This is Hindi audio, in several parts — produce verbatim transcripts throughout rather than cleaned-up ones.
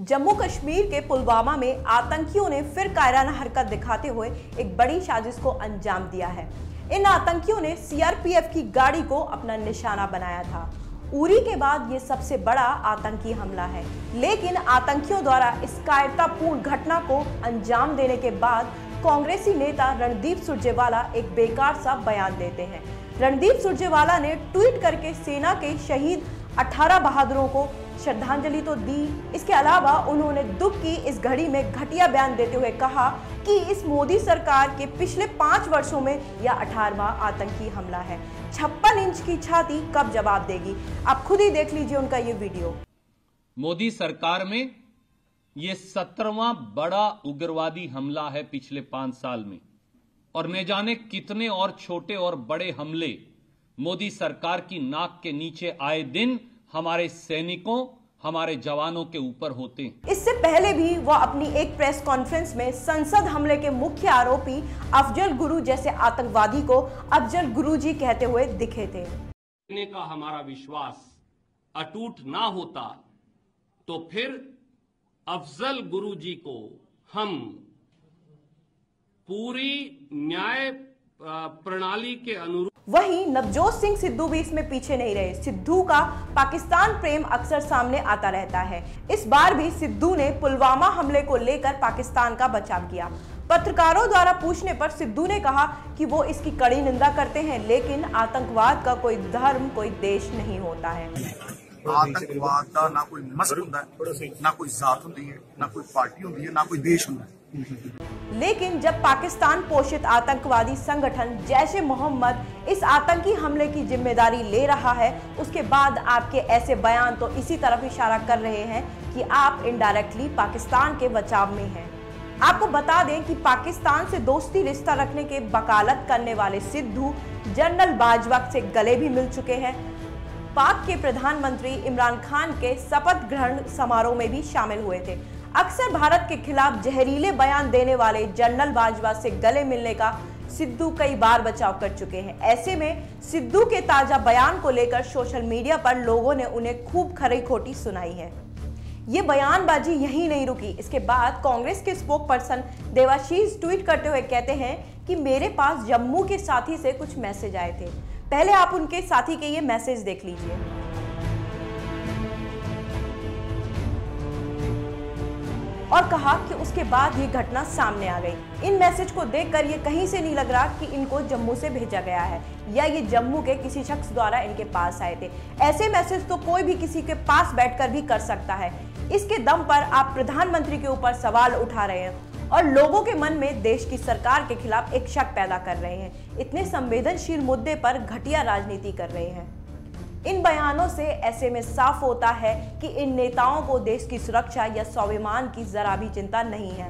जम्मू कश्मीर के पुलवामा में आतंकियों ने फिर कायराना हरकत दिखाते हुए एक बड़ी साजिश को अंजाम दिया है। इन आतंकियों ने सीआरपीएफ की गाड़ी को अपना निशाना बनाया था। उरी के बाद ये सबसे बड़ा आतंकी हमला है, लेकिन आतंकियों द्वारा इस कायरतापूर्ण घटना को अंजाम देने के बाद कांग्रेसी नेता रणदीप सुरजेवाला एक बेकार सा बयान देते हैं। रणदीप सुरजेवाला ने ट्वीट करके सेना के शहीद अठारह बहादुरों को श्रद्धांजलि तो दी, इसके अलावा उन्होंने दुख की इस घड़ी में घटिया बयान देते हुए कहा कि इस मोदी सरकार के पिछले पाँच वर्षों में यह अठारहवां आतंकी हमला है। छप्पन इंच की छाती कब जवाब देगी? आप खुद ही देख लीजिए उनका ये वीडियो। मोदी सरकार में ये सत्रहवां बड़ा उग्रवादी हमला है पिछले पांच साल में, और न जाने कितने और छोटे और बड़े हमले मोदी सरकार की नाक के नीचे आए दिन हमारे सैनिकों, हमारे जवानों के ऊपर होते हैं। इससे पहले भी वह अपनी एक प्रेस कॉन्फ्रेंस में संसद हमले के मुख्य आरोपी अफजल गुरु जैसे आतंकवादी को अफजल गुरुजी कहते हुए दिखे थे। ने का हमारा विश्वास अटूट ना होता तो फिर अफजल गुरुजी को हम पूरी न्याय प्रणाली के अनुरूप। वहीं नवजोत सिंह सिद्धू भी इसमें पीछे नहीं रहे। सिद्धू का पाकिस्तान प्रेम अक्सर सामने आता रहता है। इस बार भी सिद्धू ने पुलवामा हमले को लेकर पाकिस्तान का बचाव किया। पत्रकारों द्वारा पूछने पर सिद्धू ने कहा कि वो इसकी कड़ी निंदा करते हैं, लेकिन आतंकवाद का कोई धर्म, कोई देश नहीं होता है। आतंकवाद का ना कोई मजहब होता है, ना कोई जात होती है, ना कोई पार्टी होती है, ना कोई देश होता है। लेकिन जब पाकिस्तान पोषित आतंकवादी संगठन जैश ए मोहम्मद इस आतंकी हमले की जिम्मेदारी ले रहा है, उसके बाद आपके ऐसे बयान तो इसी तरफ इशारा कर रहे हैं कि आप इनडायरेक्टली पाकिस्तान के बचाव में हैं। आपको बता दें कि पाकिस्तान से दोस्ती रिश्ता रखने के वकालत करने वाले सिद्धू जनरल बाजवाक से गले भी मिल चुके हैं। पाक के प्रधानमंत्री इमरान खान के शपथ ग्रहण समारोह में भी शामिल हुए थे। अक्सर भारत के खिलाफ जहरीले बयान देने वाले जनरल बाजवाक से गले मिलने का सिद्धू कई बार बचाव कर चुके हैं। ऐसे में सिद्धू के ताजा बयान को लेकर सोशल मीडिया पर लोगों ने उन्हें खूब खरी खोटी सुनाई है। ये बयानबाजी यहीं नहीं रुकी। इसके बाद कांग्रेस के स्पोक पर्सन देवाशीष ट्वीट करते हुए कहते हैं कि मेरे पास जम्मू के साथी से कुछ मैसेज आए थे। पहले आप उनके साथी के ये मैसेज देख लीजिए। और कहा कि उसके बाद ये घटना सामने आ गई। इन मैसेज को देखकर ये कहीं से नहीं लग रहा कि इनको जम्मू से भेजा गया है या ये जम्मू के किसी शख्स द्वारा इनके पास आए थे। ऐसे मैसेज तो कोई भी किसी के पास बैठकर भी कर सकता है। इसके दम पर आप प्रधानमंत्री के ऊपर सवाल उठा रहे हैं और लोगों के मन में देश की सरकार के खिलाफ एक शक पैदा कर रहे हैं। इतने संवेदनशील मुद्दे पर घटिया राजनीति कर रहे हैं। इन बयानों से ऐसे में साफ होता है कि इन नेताओं को देश की सुरक्षा या स्वाभिमान की जरा भी चिंता नहीं है।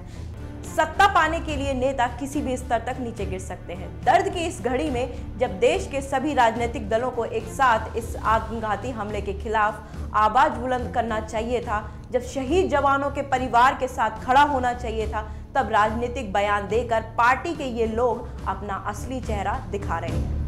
सत्ता पाने के लिए नेता किसी भी स्तर तक नीचे गिर सकते हैं। दर्द की इस घड़ी में जब देश के सभी राजनीतिक दलों को एक साथ इस आत्मघाती हमले के खिलाफ आवाज बुलंद करना चाहिए था, जब शहीद जवानों के परिवार के साथ खड़ा होना चाहिए था, तब राजनीतिक बयान देकर पार्टी के ये लोग अपना असली चेहरा दिखा रहे हैं।